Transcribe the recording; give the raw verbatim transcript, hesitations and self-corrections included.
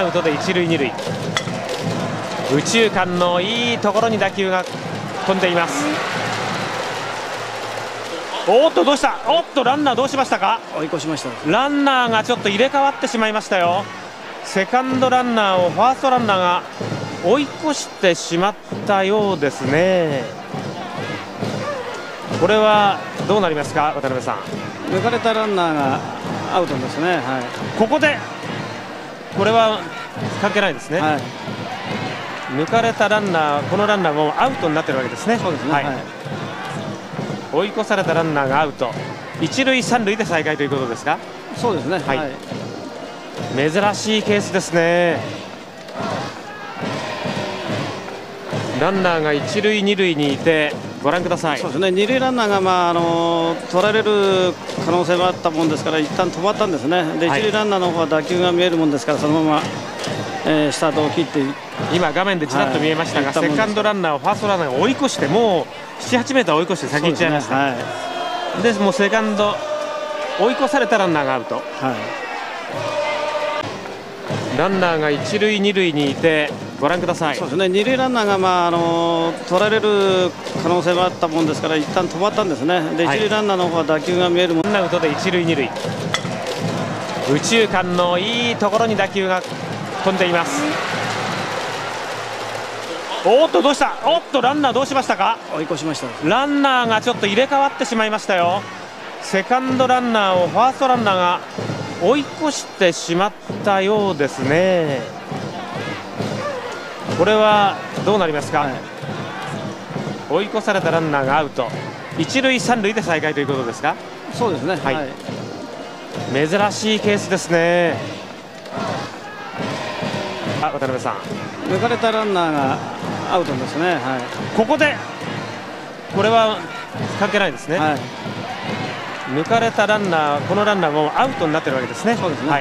アウトで一塁二塁、右中間のいいところに打球が飛んでいます。おっとどうした、おっとランナーどうしましたか。追い越しました。ランナーがちょっと入れ替わってしまいましたよ。セカンドランナーをファーストランナーが追い越してしまったようですね。これはどうなりますか、渡辺さん。抜かれたランナーがアウトですね、はい、ここでこれは関係ないですね、はい、抜かれたランナー、このランナーもアウトになっているわけですね。追い越されたランナーがアウト、一塁三塁で再開ということですか。そうですね、はい、はい、珍しいケースですね。ランナーが一塁二塁にいて、ご覧ください。そうですね、二塁ランナーが、まあ、あの取られる可能性もあったもんですから、一旦止まったんですね。で、はい、一塁ランナーの方は打球が見えるもんですから、そのまま、えー、スタートを切って今、画面でちらっと見えましたが、はい、セカンドランナーをファーストランナーが追い越して、もうなな、はちメーター追い越して先に行っちゃいました。で、ね、はい、でもうセカンド追い越されたランナーがアウト。はい、ランナーが一塁二塁にいて。ご覧ください。そうですね、二塁ランナーが、まあ、あの取られる可能性もあったもんですから、一旦止まったんですね。で、はい、一塁ランナーの方は打球が見えるもん。アウトで一塁二塁、右中間のいいところに打球が飛んでいます。おっとどうした、おっとランナーどうしましたか。追い越しました。ランナーがちょっと入れ替わってしまいましたよ。セカンドランナーをファーストランナーが追い越してしまったようですね。これはどうなりますか、はい、追い越されたランナーがアウト、一塁三塁で再開ということですか。そうですね、はい、はい、珍しいケースですね。あ、渡辺さん、抜かれたランナーがアウトですね、はい、ここでこれは関係ないですね、はい、抜かれたランナー、このランナーもアウトになっているわけですね。そうですね、はい。